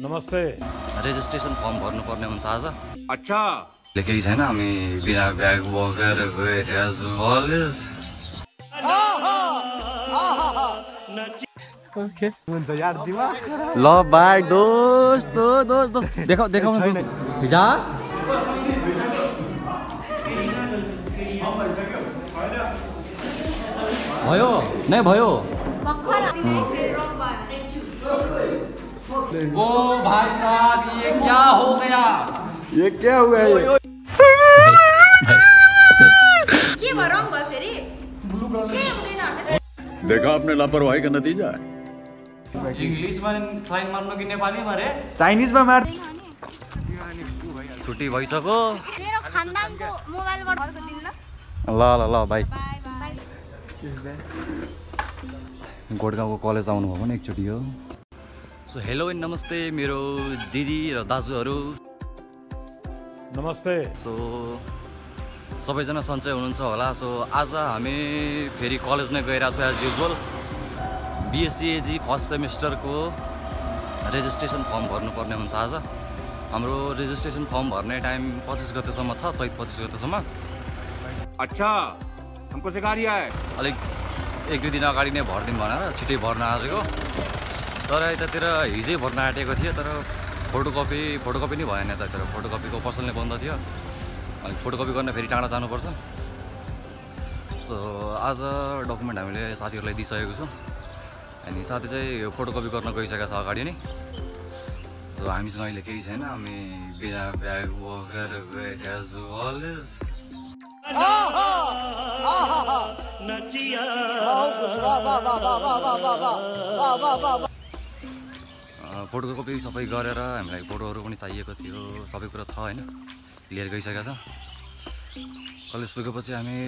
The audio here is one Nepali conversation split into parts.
नमस्ते। रेजिस्ट्रेसन फर्म भर्नुपर्ने हुन्छ आज। अच्छा लेखेको छैन हामी बिना ब्याग बोकेर गएर कलेज। आहा आहा ओके हुन्छ यार दिमाग ल बाय दोस्त देखाउ जा भयो नै भयो ओ भाई साहब ये क्या हो गया? ये क्या हुआ है? ये भरंगा फेरी ब्लू कलर देखा आपने लापरवाही का नतीजा है। इंग्लिश में साइन मारनो कि नेपाली मारे चाइनीज में मार। छुट्टी भइसक्यो मेरो खानदानको मोबाइलबाट अर्को दिन ल ल ल बाइ बाइ। गोडगाउँको कलेज आउनु भयो भने एकचोटी हो। सो हेलो एन्ड नमस्ते मेरो दिदी र दाजुहरु नमस्ते। सो सबैजना सन्चै हुनुहुन्छ होला। सो आज हामी फेरि कलेज नै गइरा छौं एज युजुअल। BSC.AG फर्स्ट सेमेस्टरको रेजिस्ट्रेसन फर्म भर्नुपर्ने हुन्छ आज। हाम्रो रेजिस्ट्रेसन फर्म भर्ने टाइम 25 गतेसम्म छ, चैत 25 गतेसम्म। अच्छा हमको सिका रिया है अलिक एक दुई दिन अगाडि नै भर्दिन भनेर छिटै भर्न आएको। तर यतातिर हिजै भर्न आँटेको थियो तर फोटोकपी नै भएन। यतातिर फोटोकपीको पसल नै बन्द थियो। अनि फोटोकपी गर्न फेरि टाढा जानुपर्छ। सो आज डकुमेन्ट हामीले साथीहरूलाई दिइसकेको छौँ। अनि साथी चाहिँ फोटोकपी गर्न गइसकेको छ अगाडि नै। सो हामीसँग अहिले केही छैन, हामी बिना ब्याग बोकेर एज अलवेज। फोटोकपी सबै गरेर हामीलाई फोटोहरू पनि चाहिएको थियो, सबै कुरा छ हैन, लिएर गइसकेको छ। कलेज पुगेपछि हामी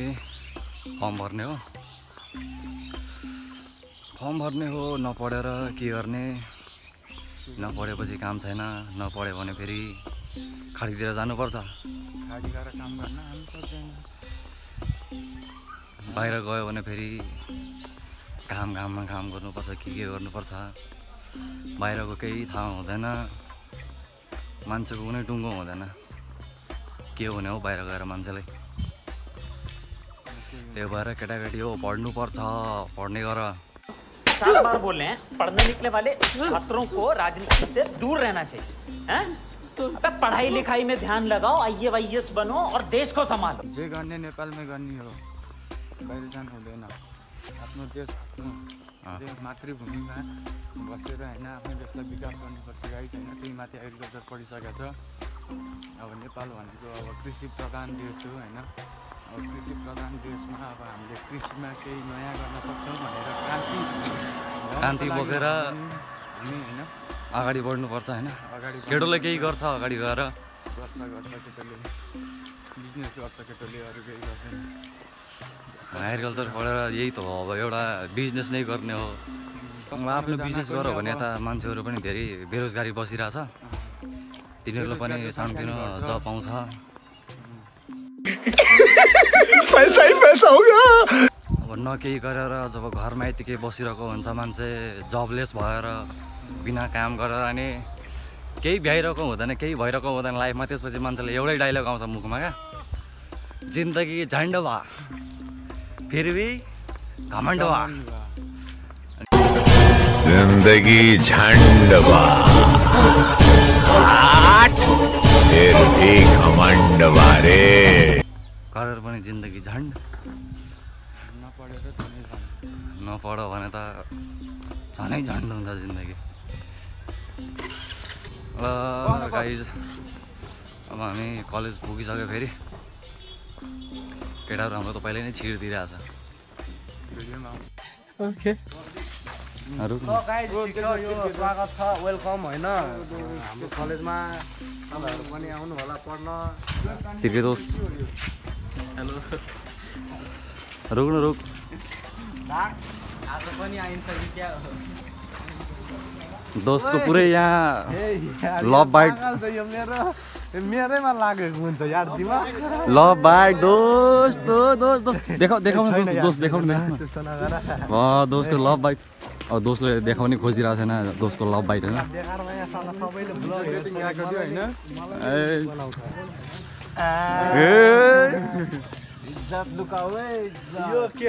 फर्म भर्ने हो। नपढेर के गर्ने, नपढेपछि काम छैन, नपढ्यो भने फेरि खाडीतिर जानुपर्छ। खाडी गएर काम गर्न हामी सक्दैन, बाहिर गयो भने फेरि काममा काम गर्नुपर्छ, के गर्नुपर्छ, बाहिरको केही थाहा हुँदैन, मान्छेको कुनै टुङ्गो हुँदैन, के हुने हो बाहिर गएर मान्छेलाई। त्यही भएर केटाकेटी हो पढ्नुपर्छ, पढ्ने गर। सात बार बोल रहे हैं पढ़ने निकले वाले छात्रों को राजनीति से दूर रहना चाहिए हैं? पढ़ाई लिखाई में ध्यान लगाओ, IAS बनो और देश को संभालो। जे गर्ने नेपाल में गर्ने हो, बाहिर जानु हुँदैन। आफ्नो देश मातृभूमिमा बसेर हैन आफ्नो देशलाई विकास गर्नुपर्छ। गाई छैन, त्यही माथि एग्रिकल्चर पढिसकेको छ। अब नेपाल भनेको अब कृषि प्रधान देश हो हैन? अब कृषि प्रधान देशमा अब हामीले कृषिमा केही नयाँ गर्न सक्छौँ भनेर क्रान्ति बोकेर हामी हैन अगाडि बढ्नुपर्छ हैन? केटोले केही गर्छ अगाडि गएर, केटोले बिजनेस गर्छ, केटोले अरू केही गर्दैन। एग्रिकल्चर पढेर यही त हो, अब एउटा बिजनेस नै गर्ने हो। आफ्नो बिजनेस गऱ्यो भने यता मान्छेहरू पनि धेरै बेरोजगारी बसिरहेछ, तिनीहरूले पनि सानोतिनो जब पाउँछ। अब न केही गरेर जब घरमा यतिकै बसिरहेको हुन्छ मान्छे, जबलेस भएर बिना काम गरेर, अनि केही भइरहेको हुँदैन लाइफमा। त्यसपछि मान्छेले एउटै डाइलग आउँछ मुखमा, क्या जिन्दगी झन्ड भा फिर भी घमण्ड भा। जिन्दगी झन्ड भा फिर भी घमण्ड भा रे। गरेर पनि जिन्दगी झन्ड। नपढ्यो भने त झनै झन्ड हुन्छ जिन्दगी। ल गाइज अब हामी कलेज पुगिसक्यो। फेरि केटाहरू हाम्रो त पहिले नै छिडिदिरहेछ। स्वागत छ, वेलकम होइन हाम्रो कलेजमा। तपाईँहरू पनि आउनु होला पढ्न। तिमी दोस्त हेलो रोक्नु आज पनि आइन्छ कि क्या हो दोस्तको पुरै यहाँ लभ बाइट मेरैमा लागेको हुन्छ यार दिमाग। लभ बाइट दोस्त दोस्त दोस्त देखाउनु दोस्त देखाउनु दोस्तको लभ बाइट। अब दोस्तले देखाउने खोजिरा छैन दोस्तको लभ बाइट हैन देखाएर यहाँ साला सबैले ब्लग रेटिङ आएको थियो हैन ए इज्जत लुकाउ ए यो के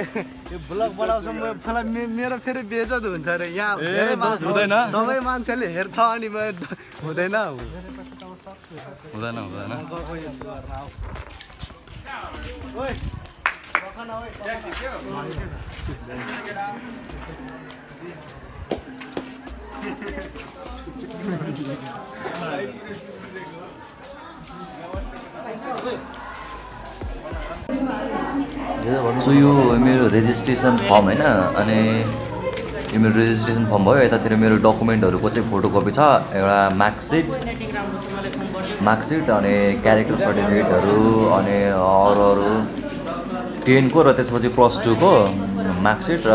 यो ब्लग बनाउँछ म फला मेरो फेरि बेइज्जत हुन्छ रे यहाँ धेरै मान्छे हुँदैन सबै मान्छेले हेर्छ अनि म हुँदैन हुँदैन ओइ So you मेरो registration form है ना अने ये मेरो registration form भाई ऐसा तेरे मेरो document और कुछ photocopy था यारा mark sheet अने character certificate अने और 10 को र त्यसपछि प्लस 2 को मार्क सिट र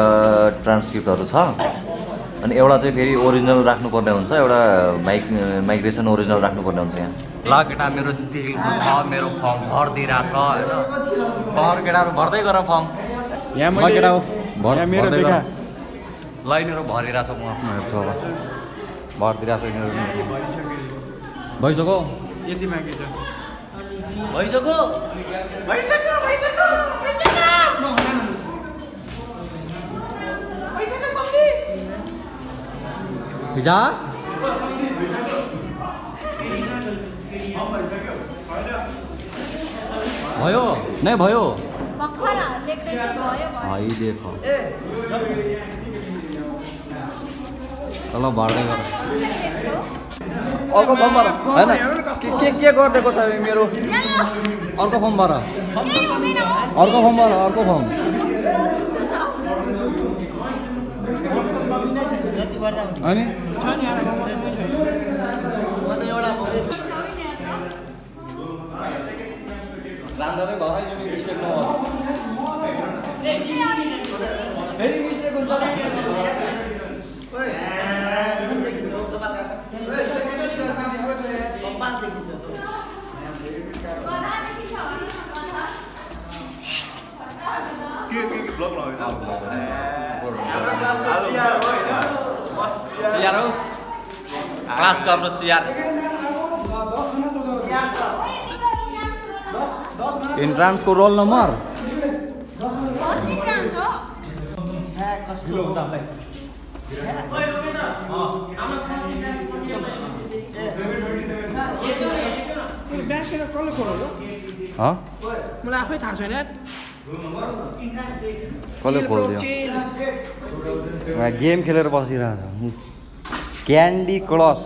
ट्रान्स्क्रिप्टहरु छ अनि एउटा चाहिँ फेरि ओरिजिनल राख्नु पर्ने हुन्छ एउटा माइग्रेसन ओरिजिनल राख्नु पर्ने हुन्छ यहाँ ल केटा मेरो जेल छ मेरो फर्म भर दिइरा छ हैन भर केटाहरु भर्दै गर फर्म यहाँ म केटा हो यहाँ मेरो देखा लाइनहरु भरिरा छ म आफ्नो हेर्छु अब भर दिइरा छ नि भइसक्यो यति बाँकी छ भइसक्यो भयो नै भयो भखरा लेख्दै त भयो भाइ देखो चल भर्दै गर अर्को फर्म भर हैन के गर्दैको छ मेरो अर्को फर्म भर अनि Entrance को roll number game खेलेर बसिरहा Candy Crush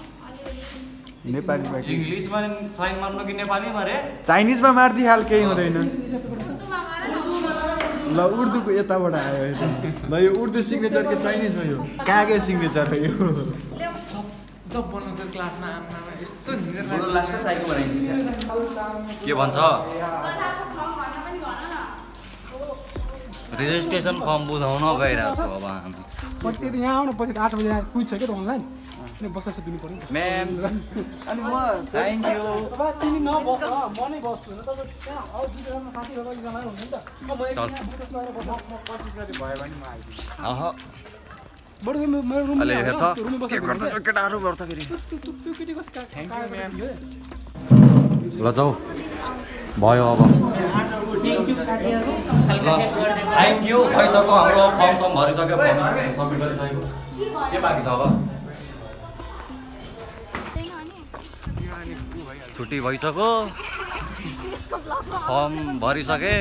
नेपाली में इंग्लिश में साइन मारनो कि नेपाली में रे चाइनीज में मार दी हाल केही हुँदैन ल उर्दू को यताबाट आयो ल यो उर्दू सिग्नेचर के चाइनीज हो यो कागे सिग्नेचर हो यो जब बन्नु सर क्लासमा आमा यस्तो निर बडो लास्ट साइको बनाइदियो के भन्छ रेजिस्ट्रेसन फर्म बुझाउन गइरा छ अब हामी पछि त यहाँ आउनु पछि 8 बजे कुछ छ के अनलाइन बक्सा छ दिनु पर्यो म्याम अनि म थ्यांक यू अब तिमी नबस म नै बस्छु न त त्यहाँ अरु दुईजना साथीहरु जम्मा हुन्छ नि त अब म एकजना बुटस लाएर बस्छु म कोसिस गरे भयो भने म आइदिन्छु अह बडो मेरो रुम अले हेर्छ के गर्छ केटाहरु गर्छ फेरि त्यो केटी कस थ्यांक यू म्याम ल जाऊ भयो अब Thank you, sir. Thank you. I sir, ko hamro form sum bhari sakyo, form submit gari sakyo. Ke baki cha aba? छुट्टी भइसक्यो फर्म भरि सके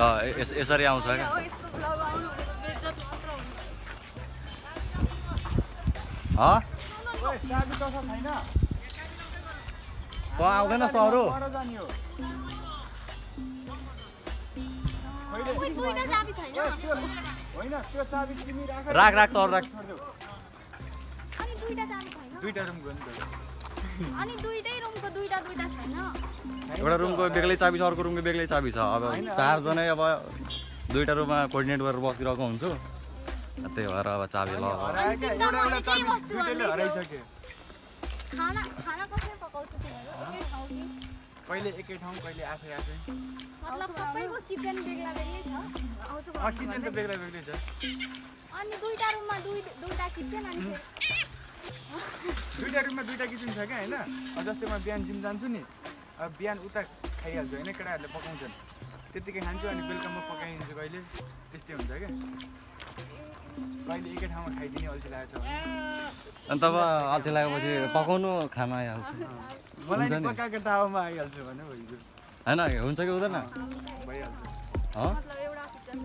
ल यसरी आउँछ के ह त आउँदैन त अरु राख त अरु राख अनि दुईटा चाबी छैन दुईटा रुम गयो अनि दुईटै रुमको दुईटा छैन एउटा रुमको बेग्लै चाबी छ अर्को रुमको बेग्लै चाबी छ अब चार जनै अब दुईटा रुममा कोर्डिनेट गरेर बसिरहेको हुन्छु त्यही भएर अब चाबी ल एउटा चाबी दुईटैले हराइसके खाना कसले पकाउँछ पहिले एकै ठाउँ कहिले आफै मतलब सबैको किचन बेग्लै छ किचन त बेग्लै छ अनि दुईटा रुममा दुईटा किचन अनि दुईटा रुममा दुईटा किचन छ के हैन जस्तै म बिहान जिम जान्छु नि अब बिहान उता खाइहाल्छु हैन केटाहरूले पकाउँछन् त्यतिकै खान्छु अनि बेलुका म पकाइदिन्छु कहिले त्यस्तै हुन्छ के कहिले एकै ठाउँमा खाइदिने अल्छी लाग्छ अनि तब अल्छी लागेपछि पकाउनु खाना आइहाल्छ मलाई नि पकाएको दाउमा आइहाल्छ भने भइदियो हैन हुन्छ कि हुँदैन भइहाल्छ ह मतलब एउटा किचन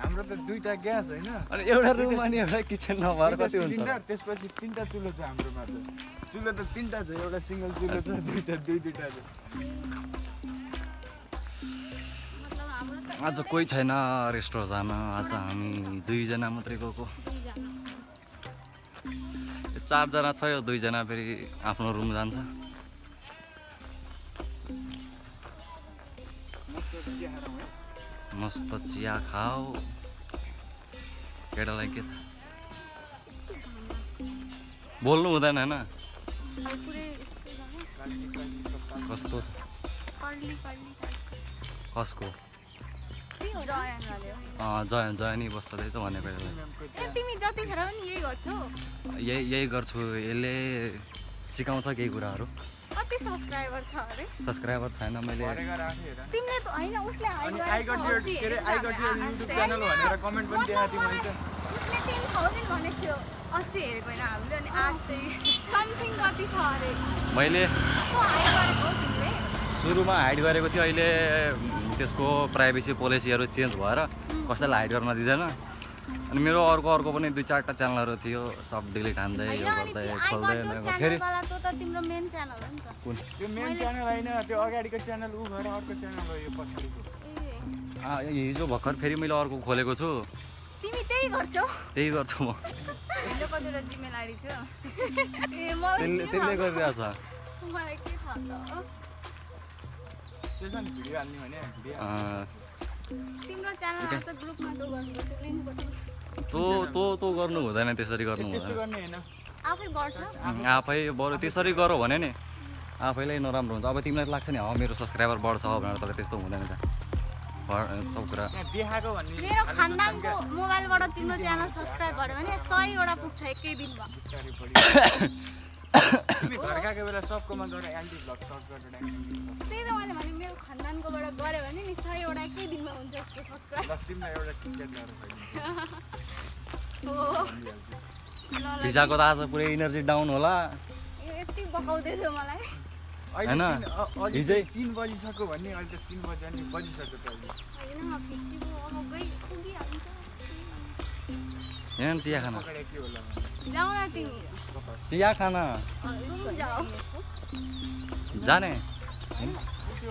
हाम्रो त दुईटा ग्यास हैन अनि एउटा रुम अनि एउटा किचन नभएर कति हुन्छ सिलिन्डर त्यसपछि तीनटा चुल्हा छ हाम्रोमा त चुल्हा त तीनटा छ एउटा सिंगल चुल्हा छ दुईटा छ मतलब हाम्रो आज कोही छैन रेस्टोरेन्ट जान आज हामी दुई जना मात्रै गएको चार जना छ यो दुई जना फेरि आफ्नो रुम जान्छ मस्त चिया खाओ केटालाई के बोल्नु हुँदैन हैन कस्तो कसको जयनी बस्छ त्यही त भनेको यही गर्छु यसले सिकाउँछ केही कुराहरू कति सब्स्क्राइबर छ अरे सब्स्क्राइबर छैन मैले गरेको राखे हेर तिमीले त हैन उसले I got your YouTube channel भनेर कमेन्ट पनि देखा थियो मैले त उसले 10000 भनेको थियो 80 हेरेको हैन हामीले अनि 800 समथिङ कति छ अरे मैले सुरुमा हाइड गरेको थियो अहिले त्यसको प्राइभेसी पोलिसीहरु चेन्ज भएर कसैलाई हाइड गर्न दिदैन अनि मेरो अर्को पनि दुई चारटा च्यानलहरु थियो सब डिलिट हान्दै यो गर्दै खोल्दै फेरि वाला त तिम्रो मेन च्यानल हो नि त कुन त्यो मेन च्यानल हैन त्यो अगाडीको च्यानल उ भएर अर्को च्यानल हो यो पछिको हिजो भर्खर फेरि मैले अर्को खोलेको छु तिमी त्यही गर्छौ त्यही गर्छु म मेरो कतिवटा जिमेल आइडी छ त्यसले गरिरहेछ मलाई के थाहा त त्यसले भिडियो हाल्नु भने तिम्रो च्यानल आज ग्रुपमा त गर्नु लिंक बटन तो गर्नु हुँदैन त्यसरी गर्नु हैन आफै बढ्छ आफै बढ्यो त्यसरी गरो भने नि आफैलाई नराम्रो हुन्छ अब तिमीलाई लाग्छ नि हो मेरो सब्स्क्राइबर बढ्छ भनेर तर त्यस्तो हुँदैन त सब कुरा देखाको भन्ने मेरो खानदानको मोबाइलबाट तिम्रो च्यानल सब्स्क्राइब गर्यो भने 100 वटा पुग्छ एकै दिनमा तिमी घरकाको बेला सबकोमा गएर एन्टी ब्लग सर्च गर्दै त्यही त मैले भने मेरो खानदानकोबाट गर्यो भने नि 100 वटा एकै दिनमा हुन्छ यसको सब्स्क्राइब तिमीलाई एउटा टिकट ल्याएर भइन्छ भिजाको त आज पुरै एनर्जी डाउन होला यति बकाउँदै थियो मलाई हैन हिजै 3 बजिसक्यो भन्ने अहिले त 3 बजे अनि बजिसक्यो त हैन म फिक्की पो म गई पुगी हाल्छ हैन चिया खाना जाऊ न तिमी चिया खाना रुम जाऊ जाने हैन त्यो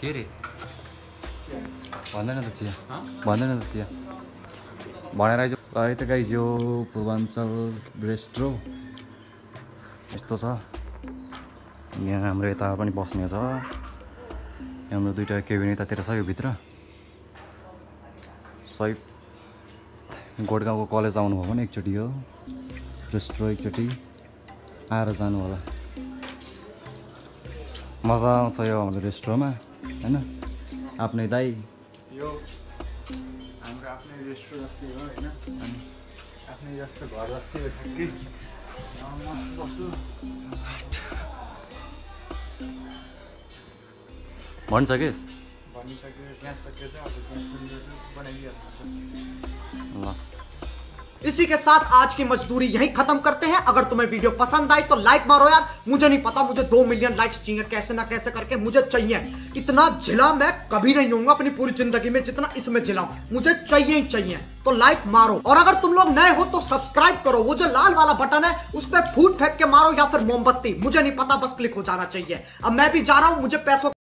Get it. गोडगाउँको कलेज आउनु भयो भने एकचोटी हो रेस्ट्रो एकचोटी आएर जानु होला मजा आउँछ यो हाम्रो रेस्ट्रोमा हैन आफ्नै दाइ यो हाम्रो आफ्नै रेस्ट्रो जस्तै हो हैन आफ्नै जस्तो घर जस्तै हो ठक्कै म बस्छु इसी के साथ आज की मजदूरी यहीं खत्म करते हैं। अगर तुम्हें वीडियो पसंद आई तो लाइक मारो यार। मुझे नहीं पता मुझे 2 मिलियन लाइक्स चाहिए, कैसे ना कैसे करके मुझे चाहिए। इतना झिला मैं कभी नहीं हूँ अपनी पूरी जिंदगी में जितना इसमें झिला हूँ। मुझे चाहिए ही चाहिए, तो लाइक मारो। और अगर तुम लोग नए हो तो सब्सक्राइब करो। वो जो लाल वाला बटन है उस पर फूट फेंक के मारो या फिर मोमबत्ती, मुझे नहीं पता, बस क्लिक हो जाना चाहिए। अब मैं भी जा रहा हूँ, मुझे पैसों